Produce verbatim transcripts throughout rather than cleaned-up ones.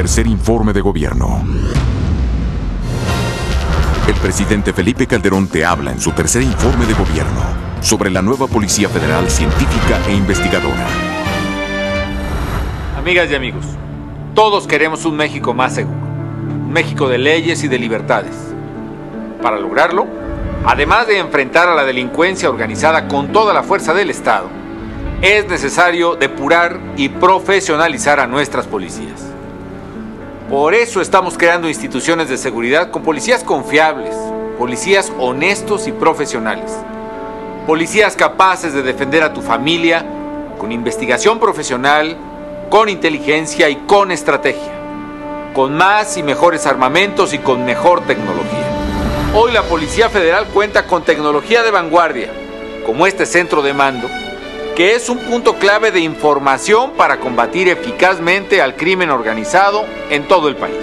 tercer informe de gobierno. El presidente Felipe Calderón te habla en su tercer informe de gobierno sobre la nueva Policía Federal Científica e Investigadora. Amigas y amigos, todos queremos un México más seguro, un México de leyes y de libertades. Para lograrlo, además de enfrentar a la delincuencia organizada con toda la fuerza del Estado, es necesario depurar y profesionalizar a nuestras policías. Por eso estamos creando instituciones de seguridad con policías confiables, policías honestos y profesionales, policías capaces de defender a tu familia, con investigación profesional, con inteligencia y con estrategia, con más y mejores armamentos y con mejor tecnología. Hoy la Policía Federal cuenta con tecnología de vanguardia, como este centro de mando, que es un punto clave de información para combatir eficazmente al crimen organizado en todo el país.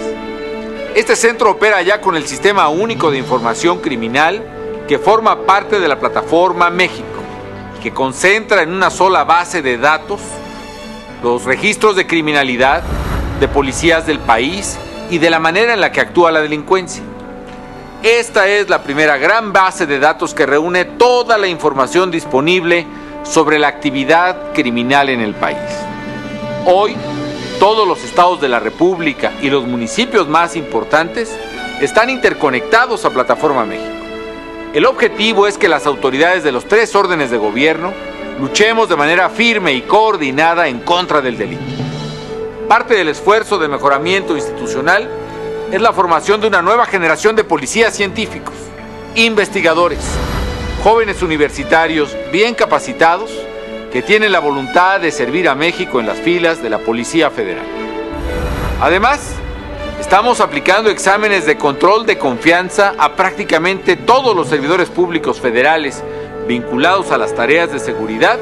Este centro opera ya con el Sistema Único de Información Criminal, que forma parte de la Plataforma México, que concentra en una sola base de datos los registros de criminalidad, de policías del país y de la manera en la que actúa la delincuencia. Esta es la primera gran base de datos que reúne toda la información disponible sobre la actividad criminal en el país. Hoy, todos los estados de la República y los municipios más importantes están interconectados a Plataforma México. El objetivo es que las autoridades de los tres órdenes de gobierno luchemos de manera firme y coordinada en contra del delito. Parte del esfuerzo de mejoramiento institucional es la formación de una nueva generación de policías científicos, investigadores, jóvenes universitarios bien capacitados que tienen la voluntad de servir a México en las filas de la Policía Federal. Además, estamos aplicando exámenes de control de confianza a prácticamente todos los servidores públicos federales vinculados a las tareas de seguridad,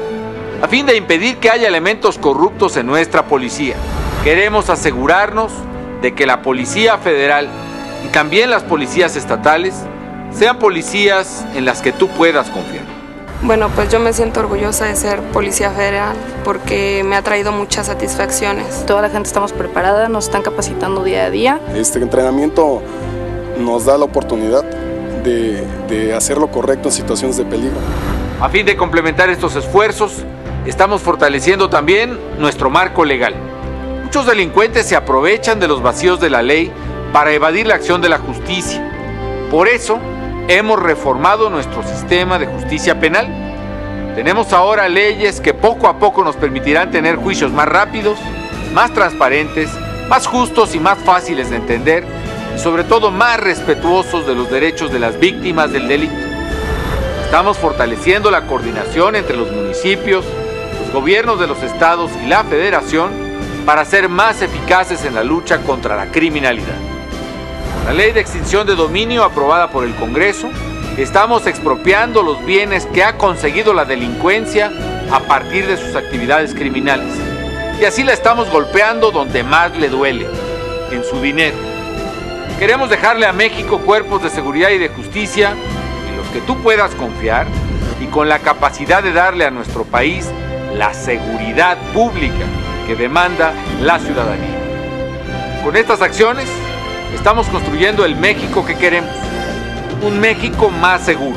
a fin de impedir que haya elementos corruptos en nuestra policía. Queremos asegurarnos de que la Policía Federal y también las policías estatales sean policías en las que tú puedas confiar. Bueno, pues yo me siento orgullosa de ser policía federal porque me ha traído muchas satisfacciones. Toda la gente estamos preparada, nos están capacitando día a día. Este entrenamiento nos da la oportunidad de, de hacer lo correcto en situaciones de peligro. A fin de complementar estos esfuerzos, estamos fortaleciendo también nuestro marco legal. Muchos delincuentes se aprovechan de los vacíos de la ley para evadir la acción de la justicia. Por eso, hemos reformado nuestro sistema de justicia penal. Tenemos ahora leyes que poco a poco nos permitirán tener juicios más rápidos, más transparentes, más justos y más fáciles de entender, y sobre todo más respetuosos de los derechos de las víctimas del delito. Estamos fortaleciendo la coordinación entre los municipios, los gobiernos de los estados y la federación, para ser más eficaces en la lucha contra la criminalidad. Con la Ley de Extinción de Dominio aprobada por el Congreso, estamos expropiando los bienes que ha conseguido la delincuencia a partir de sus actividades criminales. Y así la estamos golpeando donde más le duele, en su dinero. Queremos dejarle a México cuerpos de seguridad y de justicia en los que tú puedas confiar y con la capacidad de darle a nuestro país la seguridad pública que demanda la ciudadanía. Con estas acciones estamos construyendo el México que queremos, un México más seguro,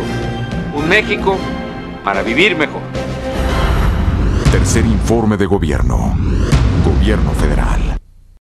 un México para vivir mejor. Tercer informe de gobierno, Gobierno Federal.